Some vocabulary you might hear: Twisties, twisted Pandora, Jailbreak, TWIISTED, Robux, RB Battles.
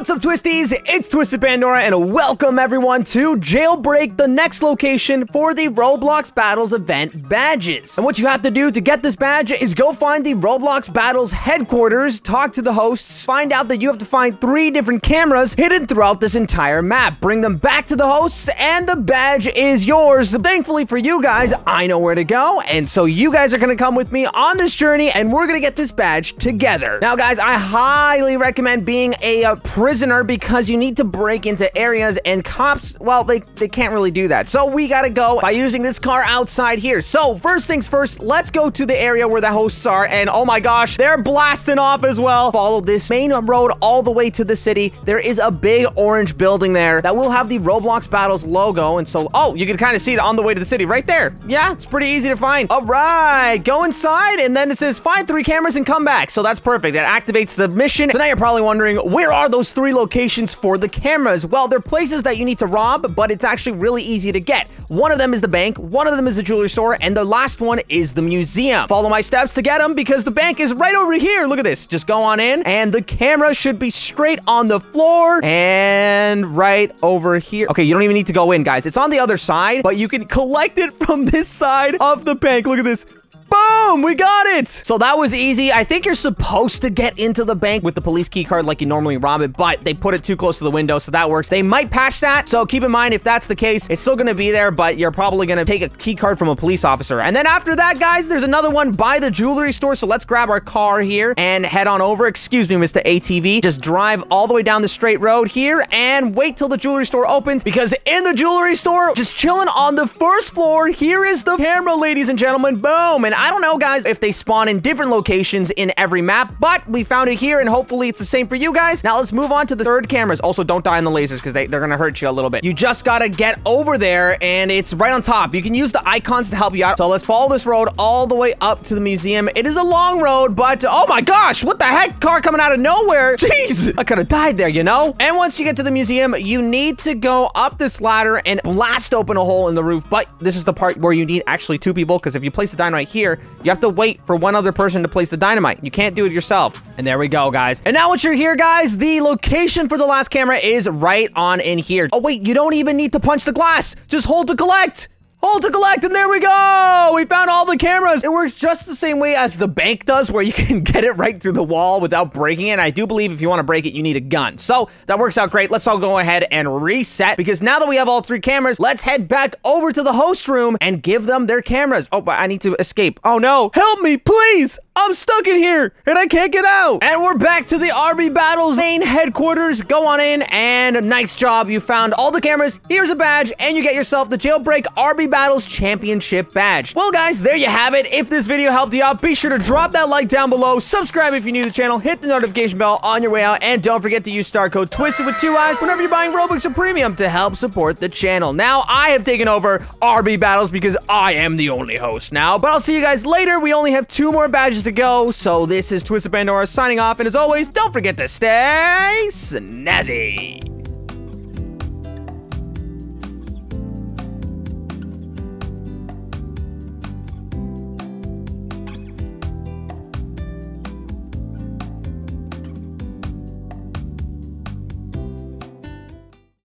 What's up, Twisties? It's Twisted Pandora, and welcome everyone to Jailbreak, the next location for the Roblox Battles event badges. And what you have to do to get this badge is go find the Roblox Battles headquarters, talk to the hosts, find out that you have to find 3 different cameras hidden throughout this entire map. Bring them back to the hosts, and the badge is yours. Thankfully for you guys, I know where to go, and so you guys are gonna come with me on this journey, and we're gonna get this badge together. Now, guys, I highly recommend being a prisoner because you need to break into areas, and cops, well, they can't really do that. So we gotta go by using this car outside here. So first things first, let's go to the area where the hosts are, and oh my gosh, they're blasting off as well. Follow this main road all the way to the city. There is a big orange building there that will have the Roblox Battles logo, and so, oh, you can kind of see it on the way to the city right there. Yeah, it's pretty easy to find. All right, go inside, and then it says find 3 cameras and come back. So that's perfect. That activates the mission. So now you're probably wondering, where are those 3 locations for the cameras? Well, they're places that you need to rob, but it's actually really easy to get. One of them is the bank, one of them is the jewelry store, and the last one is the museum. Follow my steps to get them because the bank is right over here. Look at this. Just go on in, and the camera should be straight on the floor and right over here. Okay, you don't even need to go in, guys. It's on the other side, but you can collect it from this side of the bank. Look at this. Boom! We got it! So that was easy. I think you're supposed to get into the bank with the police key card like you normally rob it, but they put it too close to the window, so that works. They might patch that, so keep in mind if that's the case, it's still gonna be there, but you're probably gonna take a key card from a police officer. And then after that, guys, there's another one by the jewelry store, so let's grab our car here and head on over. Excuse me, Mr. ATV. Just drive all the way down the straight road here and wait till the jewelry store opens, because in the jewelry store, just chilling on the first floor, here is the camera, ladies and gentlemen. Boom! And I don't know, guys, if they spawn in different locations in every map, but we found it here, and hopefully it's the same for you guys. Now, let's move on to the third cameras. Also, don't die on the lasers, because they're going to hurt you a little bit. You just got to get over there, and it's right on top. You can use the icons to help you out. So, let's follow this road all the way up to the museum. It is a long road, but oh my gosh, what the heck? Car coming out of nowhere. Jeez, I could have died there, you know? And once you get to the museum, you need to go up this ladder and blast open a hole in the roof, but this is the part where you need actually 2 people, because if you place the dynamite here, you have to wait for one other person to place the dynamite. You can't do it yourself. And there we go, guys. And now once you're here, guys, the location for the last camera is right on in here. Oh, wait, you don't even need to punch the glass. Just hold to collect. Hold to collect, and there we go! We found all the cameras! It works just the same way as the bank does, where you can get it right through the wall without breaking it. And I do believe if you want to break it, you need a gun. So, that works out great. Let's all go ahead and reset, because now that we have all 3 cameras, let's head back over to the host room and give them their cameras. Oh, but I need to escape. Oh, no. Help me, please! I'm stuck in here, and I can't get out! And we're back to the RB Battles main headquarters. Go on in, and nice job. You found all the cameras. Here's a badge, and you get yourself the Jailbreak RB Battles championship badge. Well, guys, there you have it. If this video helped you out, be sure to drop that like down below, subscribe if you're new to the channel, hit the notification bell on your way out, and don't forget to use star code TWISTED with 2 eyes whenever you're buying Robux or Premium to help support the channel. Now, I have taken over RB Battles because I am the only host now, but I'll see you guys later. We only have 2 more badges to go, so this is Twisted Pandora signing off, and as always, don't forget to stay snazzy.